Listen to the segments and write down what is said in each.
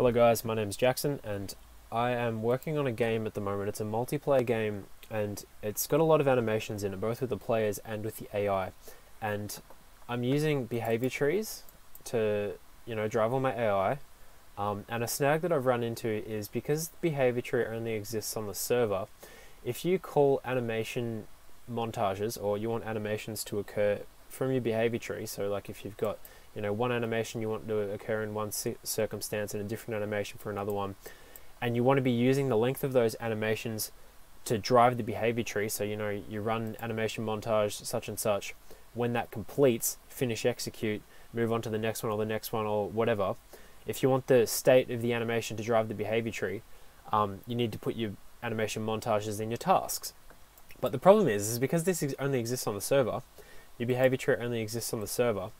Hello guys, my name is Jackson and I am working on a game at the moment. It's a multiplayer game and it's got a lot of animations in it, both with the players and with the AI. And I'm using behavior trees to, drive all my AI. And a snag that I've run into is because the behavior tree only exists on the server, if you call animation montages or you want animations to occur from your behavior tree, so like if you've got one animation you want to occur in one circumstance and a different animation for another one, and you want to be using the length of those animations to drive the behavior tree, so you run animation montage such and such, when that completes, finish execute, move on to the next one or whatever. If you want the state of the animation to drive the behavior tree, you need to put your animation montages in your tasks. But the problem is because this only exists on the server, your behavior tree only exists on the server,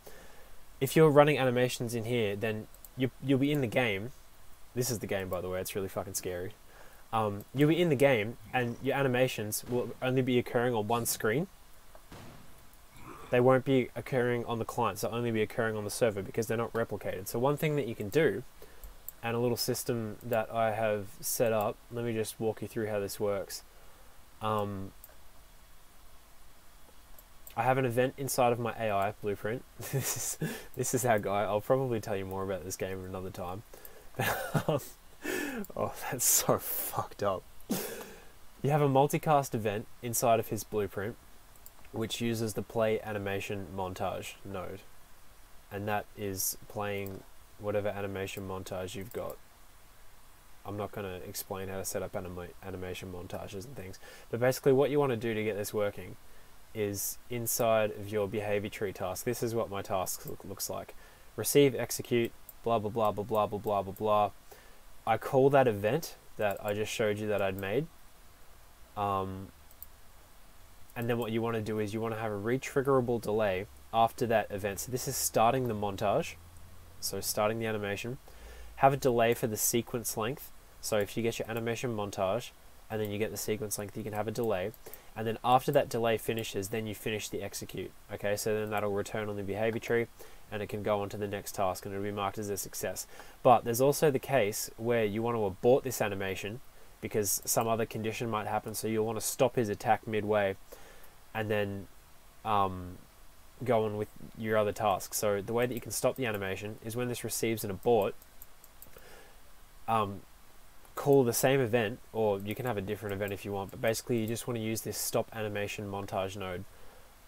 if you're running animations in here, then you'll be in the game. This is the game, by the way. It's really fucking scary. You'll be in the game, and your animations will only be occurring on one screen. They won't be occurring on the client. They'll only be occurring on the server because they're not replicated. So one thing that you can do, and a little system that I have set up. Let me just walk you through how this works. I have an event inside of my AI blueprint. This is our guy. I'll probably tell you more about this game at another time. Oh, that's so fucked up. You have a multicast event inside of his blueprint, which uses the play animation montage node. And that is playing whatever animation montage you've got. I'm not going to explain how to set up animation montages and things. But basically what you want to do to get this working is inside of your behavior tree task. This is what my task looks like. Receive, execute, blah, blah, blah, blah, blah, blah, blah, blah, blah. I call that event that I just showed you that I'd made. And then what you want to do is you want to have a retriggerable delay after that event. So this is starting the montage. So starting the animation. Have a delay for the sequence length. So if you get your animation montage and then you get the sequence length, you can have a delay. And then after that delay finishes, then you finish the execute. Okay, so then that'll return on the behavior tree and it can go on to the next task and it'll be marked as a success. But there's also the case where you want to abort this animation because some other condition might happen. So you'll want to stop his attack midway and then go on with your other task. So the way that you can stop the animation is when this receives an abort, call the same event, or you can have a different event if you want, but basically you just want to use this stop animation montage node,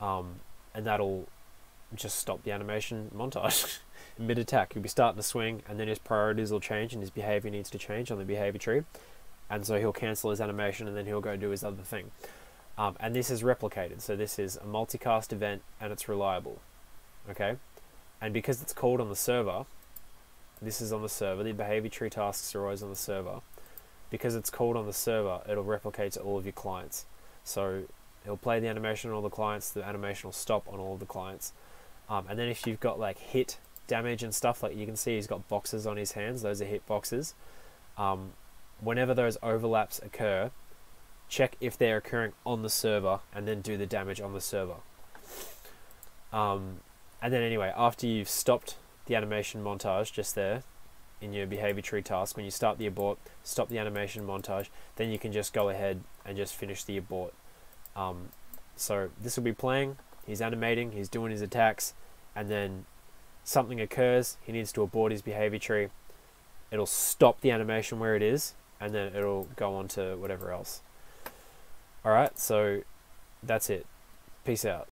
and that'll just stop the animation montage mid-attack. You'll be starting to swing and then his priorities will change and his behavior needs to change on the behavior tree, and so he'll cancel his animation and then he'll go do his other thing, and this is replicated. So this is a multicast event and it's reliable, okay, and because it's called on the server, this is on the server, the behavior tree tasks are always on the server. Because it's called on the server, it'll replicate to all of your clients. So it'll play the animation on all the clients, the animation will stop on all of the clients. And then if you've got like hit, damage and stuff, like you can see he's got boxes on his hands, those are hit boxes. Whenever those overlaps occur, check if they're occurring on the server and then do the damage on the server. And then anyway, after you've stopped the animation montage just there, in your behavior tree task, when you start the abort, stop the animation montage, then you can just go ahead and just finish the abort. So this will be playing, he's animating, he's doing his attacks, and then something occurs, he needs to abort his behavior tree, it'll stop the animation where it is, and then it'll go on to whatever else. Alright, so that's it. Peace out.